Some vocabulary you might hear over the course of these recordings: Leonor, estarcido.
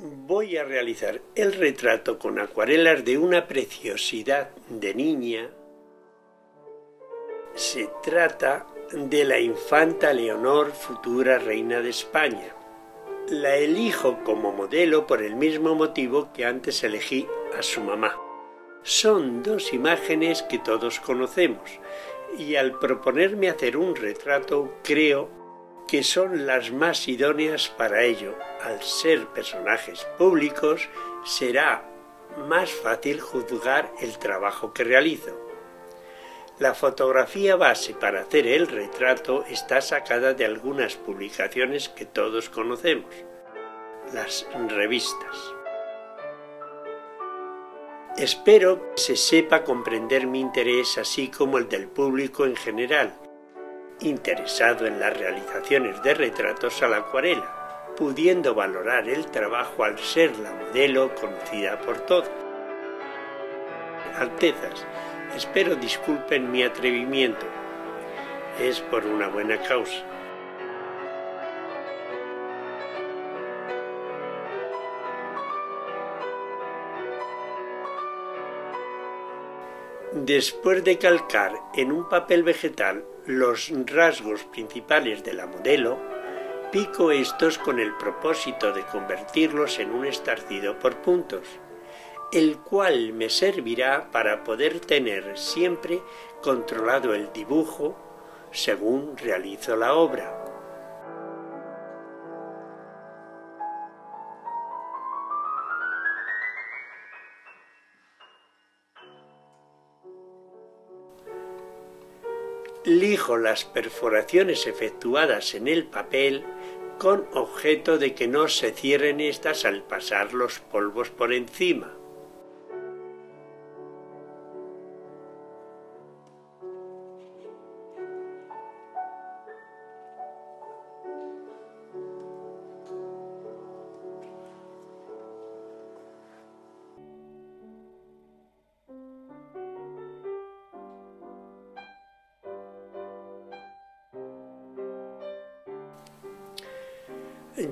voy a realizar el retrato con acuarelas de una preciosidad de niña. Se trata de la infanta Leonor, futura reina de España. La elijo como modelo por el mismo motivo que antes elegí a su mamá. Son dos imágenes que todos conocemos, y al proponerme hacer un retrato creo que son las más idóneas para ello. Al ser personajes públicos será más fácil juzgar el trabajo que realizo. La fotografía base para hacer el retrato está sacada de algunas publicaciones que todos conocemos, las revistas. Espero que se sepa comprender mi interés así como el del público en general, interesado en las realizaciones de retratos a la acuarela, pudiendo valorar el trabajo al ser la modelo conocida por todos. Altezas, espero disculpen mi atrevimiento, es por una buena causa. Después de calcar en un papel vegetal los rasgos principales de la modelo, pico estos con el propósito de convertirlos en un estarcido por puntos, el cual me servirá para poder tener siempre controlado el dibujo según realizo la obra. Lijo las perforaciones efectuadas en el papel con objeto de que no se cierren estas al pasar los polvos por encima.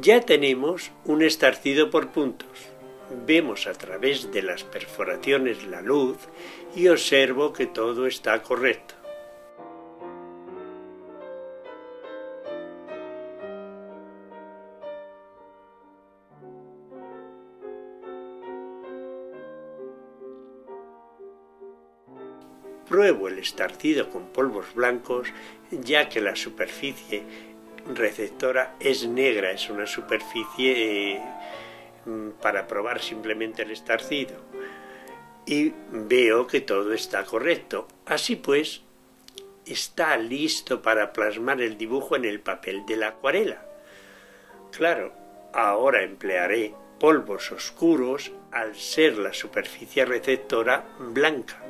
Ya tenemos un estarcido por puntos. Vemos a través de las perforaciones la luz y observo que todo está correcto. Pruebo el estarcido con polvos blancos, ya que la superficie receptora es negra, es una superficie para probar simplemente el estarcido, y veo que todo está correcto. Así pues, está listo para plasmar el dibujo en el papel de la acuarela. Claro, ahora emplearé polvos oscuros al ser la superficie receptora blanca.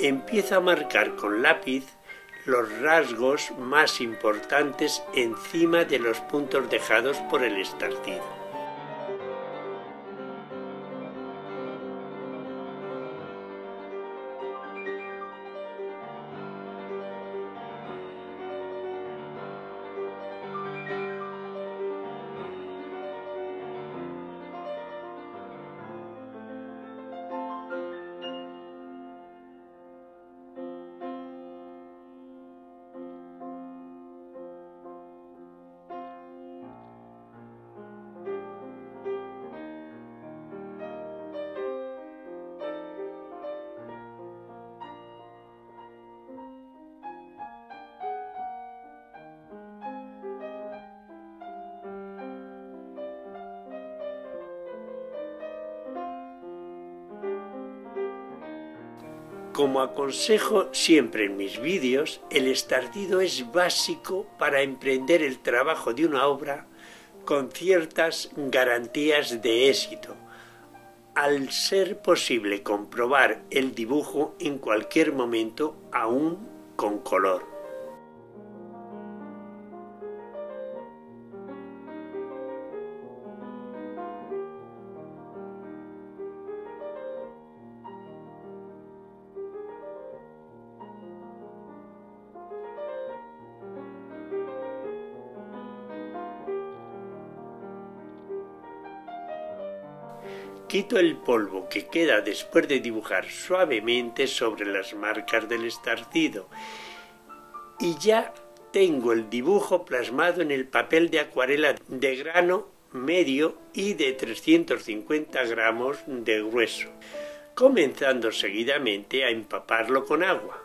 Empiezo a marcar con lápiz los rasgos más importantes encima de los puntos dejados por el estarcido. Como aconsejo siempre en mis vídeos, el estarcido es básico para emprender el trabajo de una obra con ciertas garantías de éxito, al ser posible comprobar el dibujo en cualquier momento, aún con color. Quito el polvo que queda después de dibujar suavemente sobre las marcas del estarcido y ya tengo el dibujo plasmado en el papel de acuarela de grano medio y de 350 gramos de grueso, comenzando seguidamente a empaparlo con agua.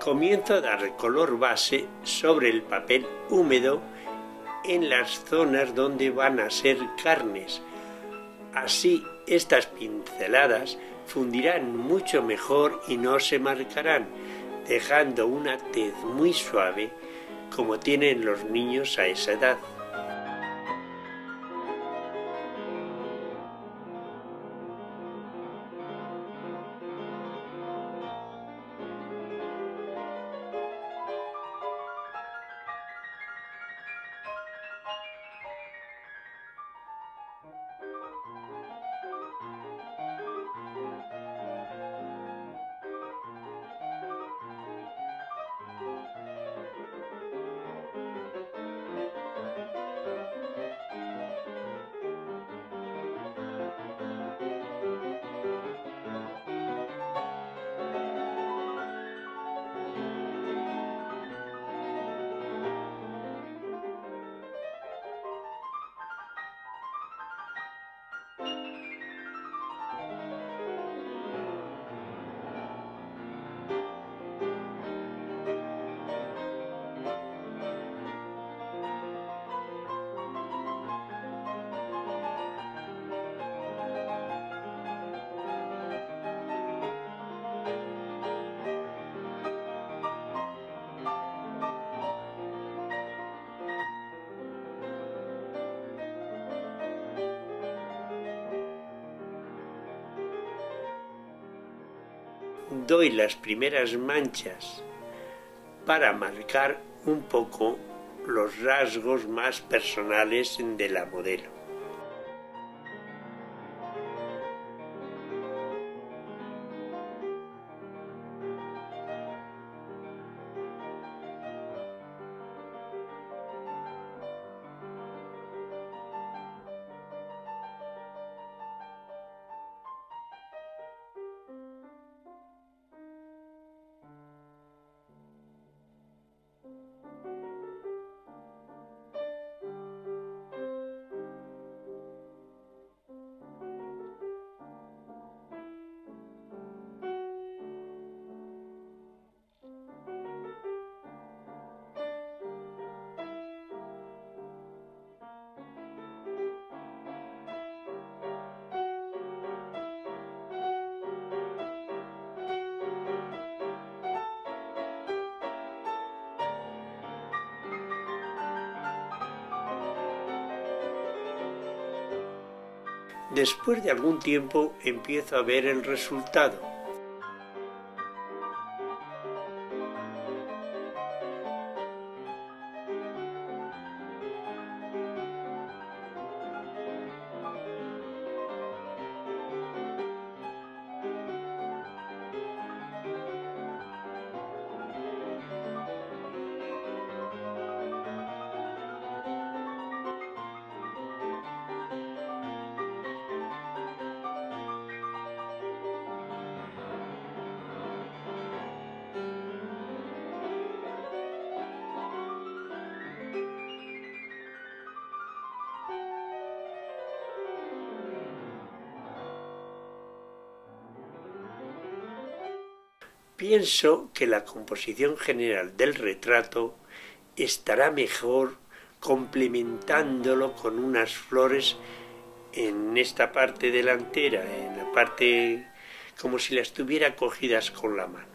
Comienzo a dar color base sobre el papel húmedo en las zonas donde van a ser carnes. Así estas pinceladas fundirán mucho mejor y no se marcarán, dejando una tez muy suave como tienen los niños a esa edad. Doy las primeras manchas para marcar un poco los rasgos más personales de la modelo. Después de algún tiempo empiezo a ver el resultado. Pienso que la composición general del retrato estará mejor complementándolo con unas flores en esta parte delantera, en la parte como si las tuviera cogidas con la mano.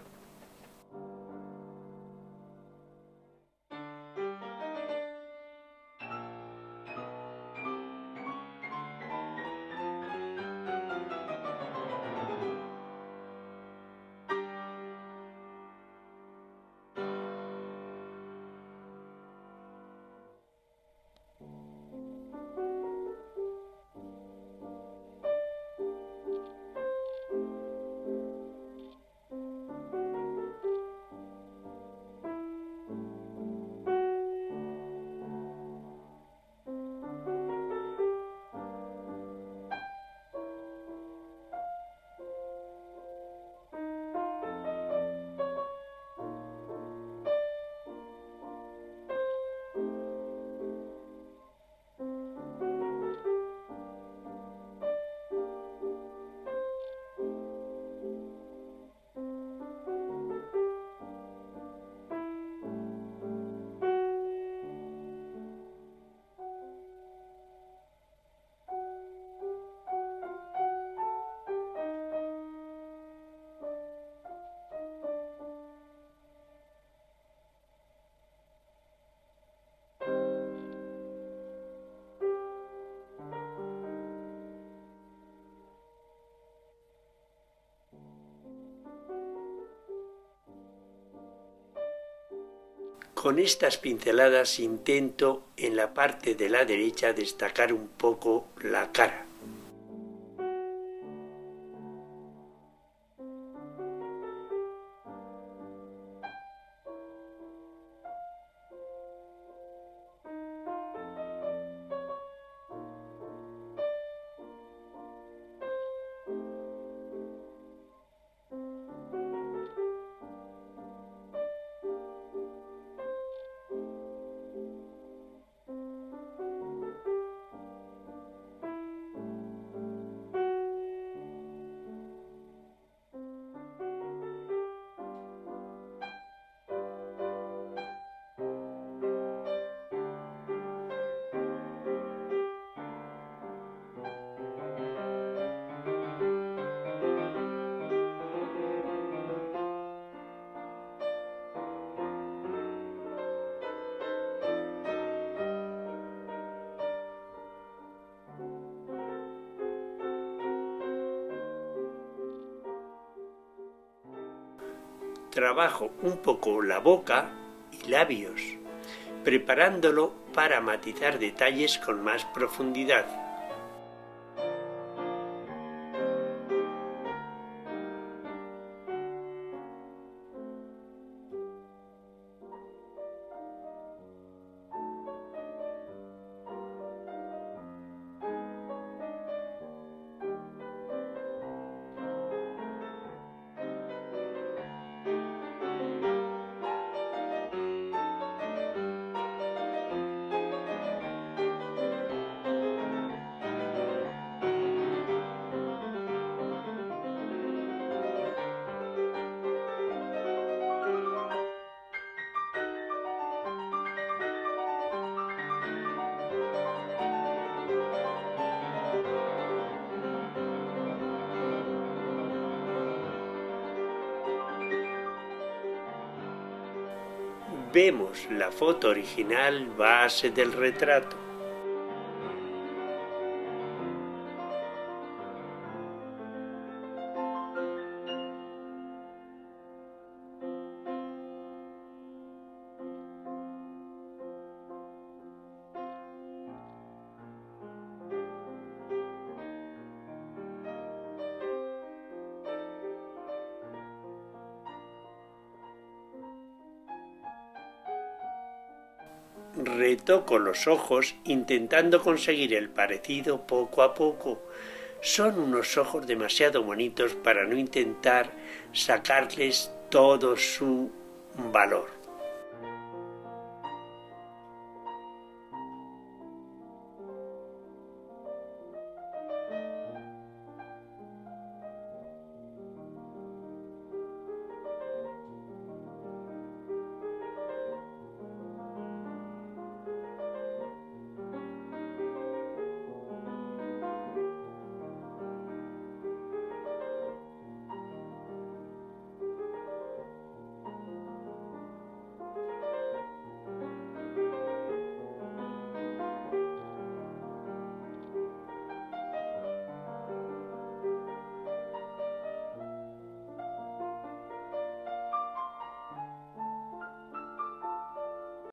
Con estas pinceladas intento en la parte de la derecha destacar un poco la cara. Trabajo un poco la boca y labios, preparándolo para matizar detalles con más profundidad. Vemos la foto original base del retrato. Retoco los ojos intentando conseguir el parecido poco a poco. Son unos ojos demasiado bonitos para no intentar sacarles todo su valor.